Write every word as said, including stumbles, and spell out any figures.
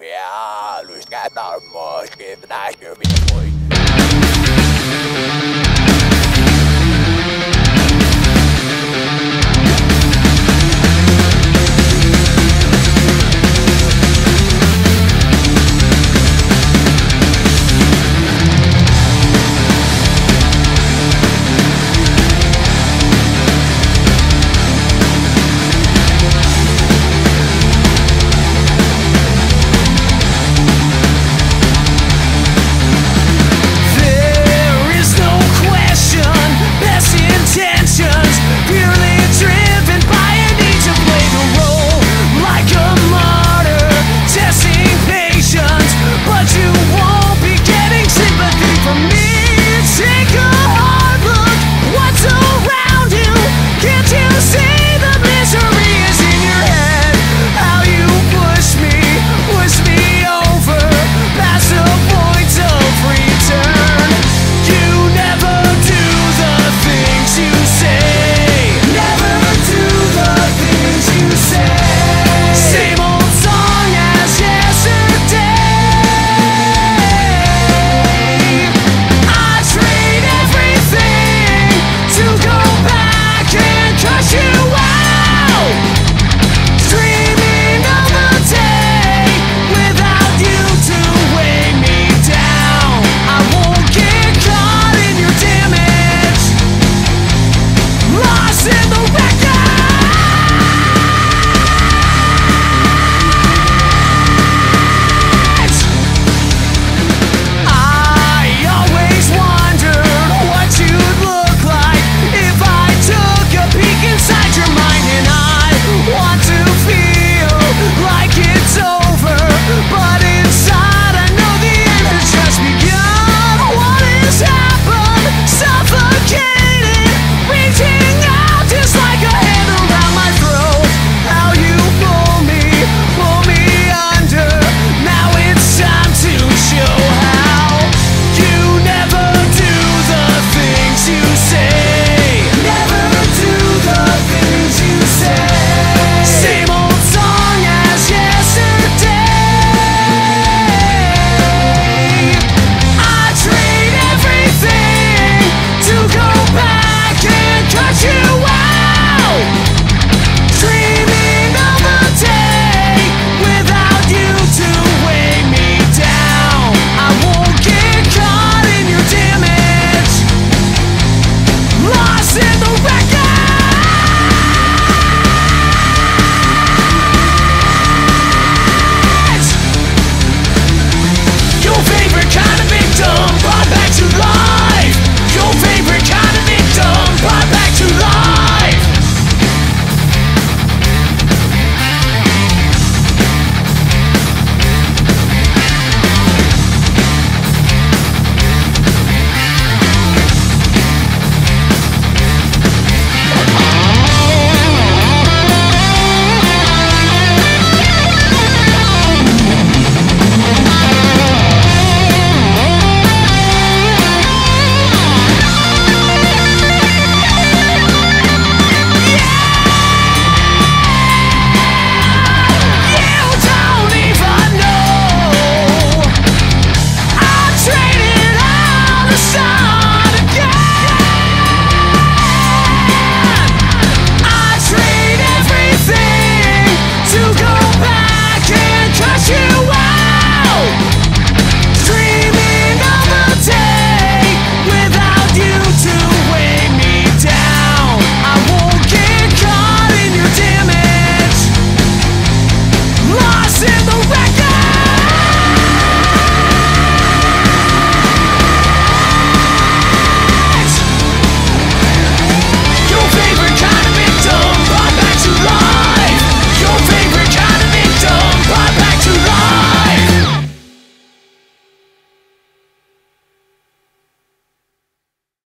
Yeah, Luis Gata, Mosh, give that to me, boy.